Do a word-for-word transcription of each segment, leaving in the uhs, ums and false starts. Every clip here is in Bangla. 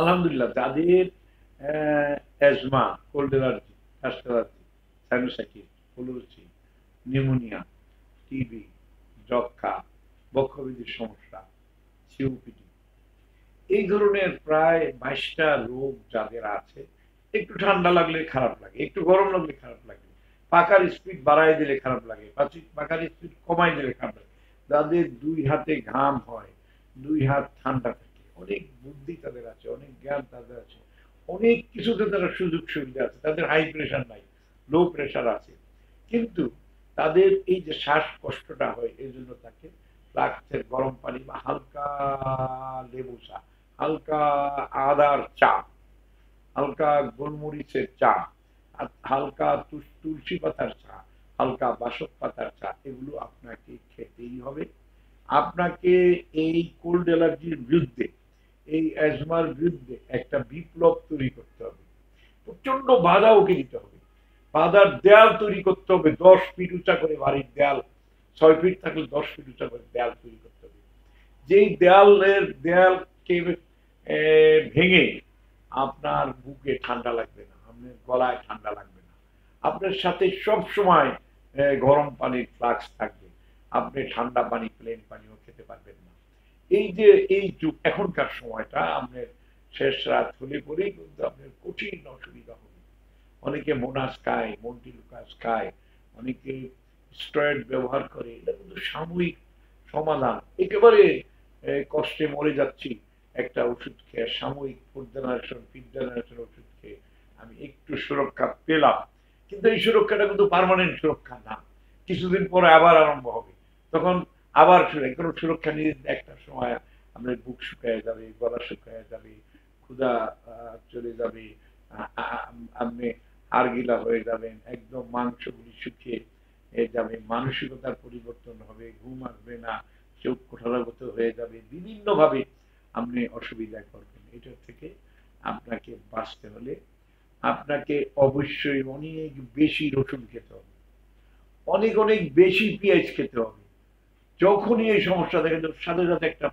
আলহামদুলিল্লাহ যাদের asthma, cold allergy, dust allergy, sinusitis, ফ্লুসি, নিউমোনিয়া, টিবি, যক্ষা, বক্ষবিধির সমস্যা, সিওপিডি, এই ধরনের প্রায় বাইশটা রোগ যাদের আছে, একটু ঠান্ডা লাগলে খারাপ লাগে, একটু গরম লাগলে খারাপ লাগে, পাখার স্পিড বাড়াই দিলে খারাপ লাগে, পাখার স্পিড কমাই দিলে খারাপ লাগে, যাদের দুই হাতে ঘাম হয়, দুই হাত ঠান্ডা থাকে, অনেক বুদ্ধি তাদের আছে, অনেক জ্ঞান তাদের আছে, অনেক কিছুতে তারা সুযোগ সুবিধা আছে, তাদের হাই প্রেশার নাই, লো প্রেশার আছে, কিন্তু তাদের এই যে শ্বাস কষ্টটা হয়, এই জন্য তাকে ফ্লাক্সের গরম পানি বা হালকা লেবু চা, হালকা আদার চা, হালকা গোলমরিচের চা, হালকা তুলসী পাতার চা, হালকা বাসক পাতার চা, এগুলো আপনাকে খেতেই হবে। আপনাকে এই কোল্ড অ্যালার্জির বিরুদ্ধে, এই অ্যাজমার বিরুদ্ধে একটা বিপ্লব তৈরি করতে হবে, প্রচন্ড বাধা উঠে দিতে হবে, বাধার দেয়াল তৈরি করতে হবে, দশ ফিট উঁচা করে, বাড়ির দেয়াল ছয় ফিট থাকলে দশ ফিট উঁচা করে দেয়াল তৈরি করতে হবে। যেই দেয়ালের দেয়ালকে ভেঙে আপনার বুকে ঠান্ডা লাগবে না, আপনার গলায় ঠান্ডা লাগবে না, আপনার সাথে সব সময় গরম পানির ফ্লাক্স থাকবে, আপনি ঠান্ডা পানি, প্লেন পানিও খেতে পারবেন না। এই যে এই যুগ, এখনকার সময়টা আপনার শেষ রাত হলে পরেই কিন্তু আপনার কঠিন অসুবিধা হবে। অনেকে মোনাস খায়, মন্টিলুকাস খায়, অনেকে স্টেরয়েড ব্যবহার করে, এটা কিন্তু সাময়িক সমাধান। একেবারে কষ্টে মরে যাচ্ছি একটা ওষুধ খেয়ে, সাময়িক ফোর্থ জেনারেশন, ফিফথ জেনারেশন ওষুধ খেয়ে আমি একটু সুরক্ষা পেলাম, কিন্তু এই সুরক্ষাটা কিন্তু পার্মানেন্ট সুরক্ষা না, কিছুদিন পরে আবার আরম্ভ হবে, তখন আবার কোনো সুরক্ষা নিয়ে একটা সময় আপনার বুক শুকায় যাবে, গলা শুকায় যাবে, ক্ষুধা চলে যাবে, আপনি আরগিলা হয়ে যাবেন, একদম মাংসগুলি শুকিয়ে যাবে, মানসিকতার পরিবর্তন হবে, ঘুম আসবে না, চোখ কোঠারাগত হয়ে যাবে, বিভিন্নভাবে আপনি অসুবিধা করবেন। এটা থেকে আপনাকে বাঁচতে হলে আপনাকে অবশ্যই অনেক বেশি রসুন খেতে হবে, অনেক অনেক বেশি পেঁয়াজ খেতে হবে। যখনই এই সমস্যা দেখা যাবে সাথে সাথে একটা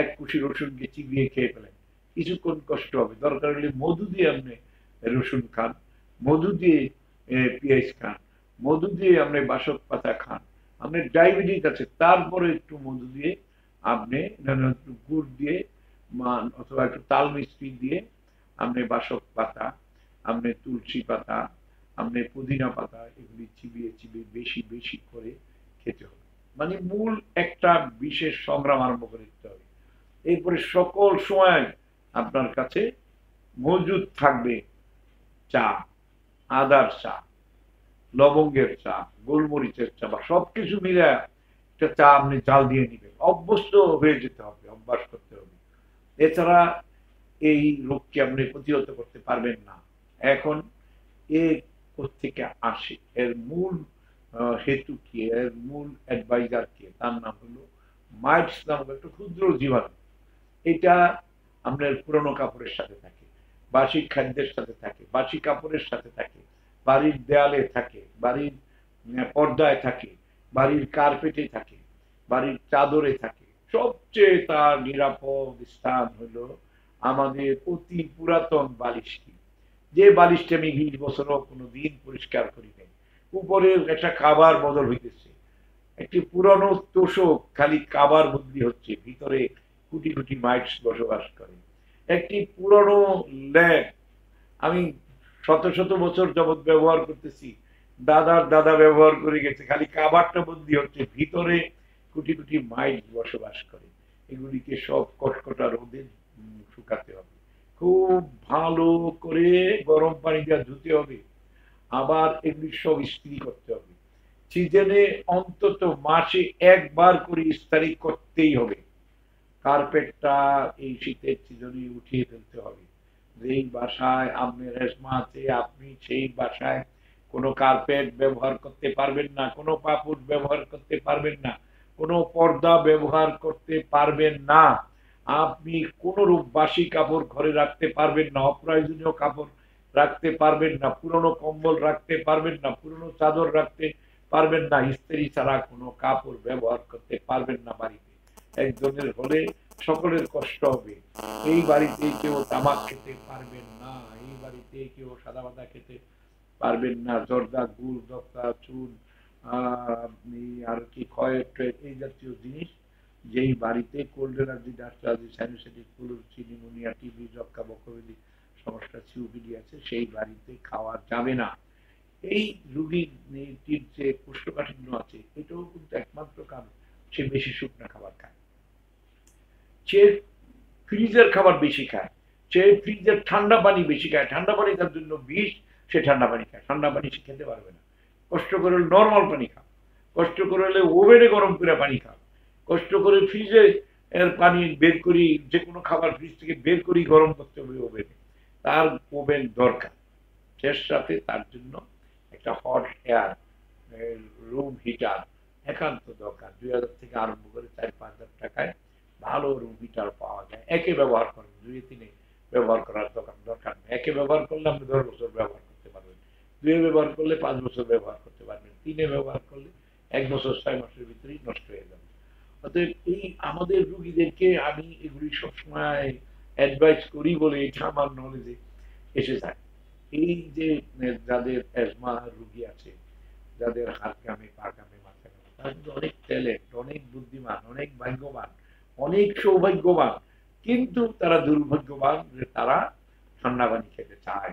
এক কুচি রসুনকে চিবিয়ে খেয়ে ফেলেন, কিছুক্ষণ কষ্ট হবে, দরকার হলে মধু দিয়ে আপনি রসুন খান, মধু দিয়ে পেঁয়াজ খান, মধু দিয়ে আপনি বাসক পাতা খান, আপনার ডায়াবেটিস আছে তারপরে একটু মধু দিয়ে আপনি একটু গুড় দিয়ে মান অথবা একটু তাল মিষ্টি দিয়ে আপনি বাসক পাতা, আপনি তুলসী পাতা, আপনি পুদিনা পাতা, এগুলি চিবিয়ে চিবিয়ে বেশি বেশি করে খেতে হবে। মানে মূল একটা বিশেষ সংগ্রাম আরম্ভ করে দিতে হবে। এরপরে সকল সময় আপনার কাছে মজুদ থাকবে চা, আদার চা, লবঙ্গের চা, গোলমরিচের চা, বা সবকিছু মিলে একটা চা আপনি জাল দিয়ে নেবেন, অভ্যস্ত হয়ে যেতে হবে, অভ্যাস করতে হবে। এছাড়া এই রোগকে আপনি প্রতিহত করতে পারবেন না। এখন এর কোত্থেকে আসে, এর মূল হেতু কি, এর মূল অ্যাডভাইজার কে, তার নাম হলো মাইটস নামক একটা ক্ষুদ্র জীবাণু। এটা আপনার পুরনো কাপড়ের সাথে থাকে, বাসি খাদ্যের সাথে থাকে, বাসি কাপড়ের সাথে থাকে, বাড়ির দেয়ালে থাকে, বাড়ির পর্দায় থাকে, বাড়ির কার্পেটে থাকে, বাড়ির চাদরে থাকে। সবচেয়ে তার নিরাপদ স্থান হলো আমাদের অতি পুরাতন বালিশটি, যে বালিশটি আমি বিশ বছরও কোনো দিন পরিষ্কার করি নাই, উপরে একটা কাবার বদল হইতেছে, একটি পুরানো তোষক খালি কাবার বদলি হচ্ছে, ভিতরে কোটি কোটি মাইটস বসবাস করে, একটি পুরানো ল্যাব আমি শত শত বছর যাবৎ ব্যবহার করতেছি, দাদার দাদা ব্যবহার করে গেছে, খালি কাবারটা বদলি হচ্ছে, ভিতরে কোটি কোটি মাইটস বসবাস করে। এগুলিকে সব কটকটা রোদে শুকাতে হবে, খুব ভালো করে গরম পানি দিয়ে ধুতে হবে, আবার এগুলি সব ইস্ত্রি করতে হবে, সিজনে অন্তত মাসে একবার করে ইস্ত্রি করতেই হবে। কার্পেটটা এই শীতের সিজনে উঠিয়ে ফেলতে হবে। যেই বাসায় আপনার অ্যাজমা আছে আপনি সেই বাসায় কোনো কার্পেট ব্যবহার করতে পারবেন না, কোনো পাপড় ব্যবহার করতে পারবেন না, কোনো পর্দা ব্যবহার করতে পারবেন না, আপনি কোনোরূপ বাসি কাপড় ঘরে রাখতে পারবেন না, অপ্রয়োজনীয় কাপড় রাখতে পারবেন না, পুরনো কম্বল রাখতে পারবেন না, পুরনো চাদর রাখতে পারবেন না, ইস্ত্রি ছাড়া কোনো কাপড় ব্যবহার করতে পারবেন না। বাড়িতে একজনের হলে সকলের কষ্ট হবে। এই বাড়িতে কেউ তামাক খেতে পারবেন না, এই বাড়িতে কেউ সাদা বাদা খেতে পারবেন না, জর্দা গুড় দস্তা চুন আর কি ক্ষয় এই জাতীয় জিনিস যেই বাড়িতে কোল্ড এনার্জি ডাস্টার্জি স্যানিসেটিক ফ্লুসি নিউমোনিয়া টিবি যক্ষা বক্ষব্যাধি সমস্যা সিওপিডি আছে সেই বাড়িতে খাওয়া যাবে না। এই রুগীটির যে কোষ্ঠকাঠিন্য আছে এটাও কিন্তু একমাত্র কারণ সে বেশি শুকনো খাবার খায়, সে ফ্রিজের খাবার বেশি খায়, সে ফ্রিজের ঠান্ডা পানি বেশি খায়, ঠান্ডা পানি তার জন্য বিষ, সে ঠান্ডা পানি খায়, ঠান্ডা পানি সে খেতে পারবে না, কষ্ট করে নর্মাল পানি খাও, কষ্ট করে হলে ওভেনে গরম করে পানি খাও, কষ্ট করে ফ্রিজে পানি বের করি, যে কোনো খাবার ফ্রিজ থেকে বের করি গরম করতে হবে ওভেনে, তার ওভেন দরকার। এর সাথে তার জন্য একটা হট এয়ার রুম হিটার একান্ত দরকার। দুই হাজার থেকে আরম্ভ করে চার পাঁচ হাজার টাকায় ভালো রুম হিটার পাওয়া যায়, একে ব্যবহার করেন, দুই তিনে ব্যবহার করার দরকার দরকার নেই। একে ব্যবহার করলে আপনি দশ বছর ব্যবহার করতে পারবেন, দুয়ে ব্যবহার করলে পাঁচ বছর ব্যবহার করতে পারবেন, তিনে ব্যবহার করলে এক বছর ছয় মাসের ভিতরেই নষ্ট হয়ে যাবে। অতএব এই আমাদের রুগীদেরকে আমি এগুলি সবসময় অ্যাডভাইস করি বলে এটা আমার নলেজে এসে যায়। এই যে যাদের অ্যাজমা রুগী আছে, যাদের হাত কামে পা কামে মাথা কামে, তারা কিন্তু অনেক ট্যালেন্ট, অনেক বুদ্ধিমান, অনেক ভাগ্যবান, অনেক সৌভাগ্যবান, কিন্তু তারা দুর্ভাগ্যবান যে তারা ঠান্ডা পানি খেতে চায়।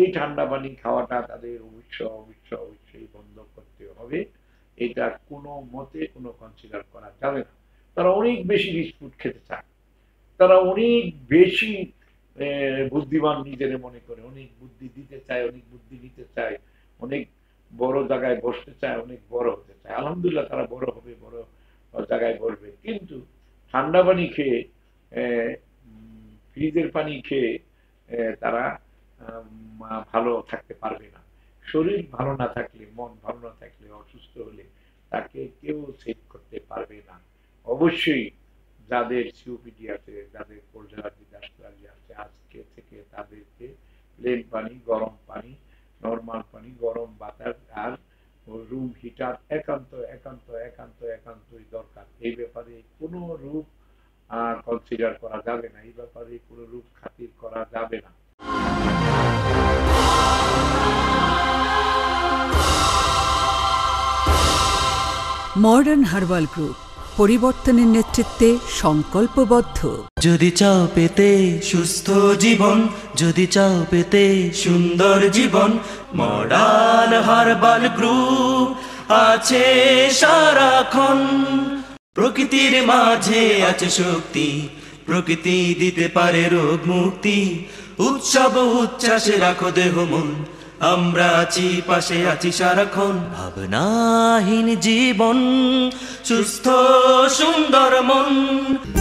এই ঠান্ডা পানি খাওয়াটা তাদের অবশ্য অবশ্য অবশ্যই বন্ধ করতে হবে, এটা কোনো মতে কোনো কনসিডার করা যাবে না। তারা অনেক বেশি রিচ ফুড খেতে চায়, তারা অনেক বেশি বুদ্ধিমান নিজের মনে করে, অনেক বুদ্ধি দিতে চায়, অনেক বুদ্ধি নিতে চায়, অনেক বড় জায়গায় বসতে চায়, অনেক বড় হতে চায়। আলহামদুলিল্লাহ তারা বড় হবে, বড় জায়গায় বসবে, কিন্তু ঠান্ডা পানি খেয়ে ফ্রিজের পানি খেয়ে তারা ভালো থাকতে পারবে না। শরীর ভালো না থাকলে, মন ভালো না থাকলে, অসুস্থ হলে তাকে কেউ সেভ করতে পারবে না। অবশ্যই যাদের সিওপিডি আছে, যাদের কোল্ড এনার্জি ডাস্টার্জি আছে, আজকে থেকে তাদেরকে প্লেন পানি, গরম পানি, নর্মাল পানি, গরম বাতাস আর রুম হিটার একান্ত একান্ত একান্ত একান্তই দরকার। এই ব্যাপারে কোনো রূপ কনসিডার করা যাবে না, এই ব্যাপারে কোনো রূপ খাতির করা যাবে না। মডার্ন হার্বাল গ্রুপ, পরিবর্তনের নেতৃত্বে সংকল্পবদ্ধ। যদি চাও পেতে সুস্থ জীবন, যদি চাও পেতে সুন্দর জীবন, মডার্ন হার্বাল গ্রুপ আছে সারাক্ষণ। প্রকৃতির মাঝে আছে শক্তি, প্রকৃতি দিতে পারে রোগ মুক্তি। উৎসব উচ্ছ্বাসে রাখো দেহ মন, আমরা আছি পাশে, আছি সারাক্ষণ। ভাবনাহীন জীবন, সুস্থ সুন্দর মন।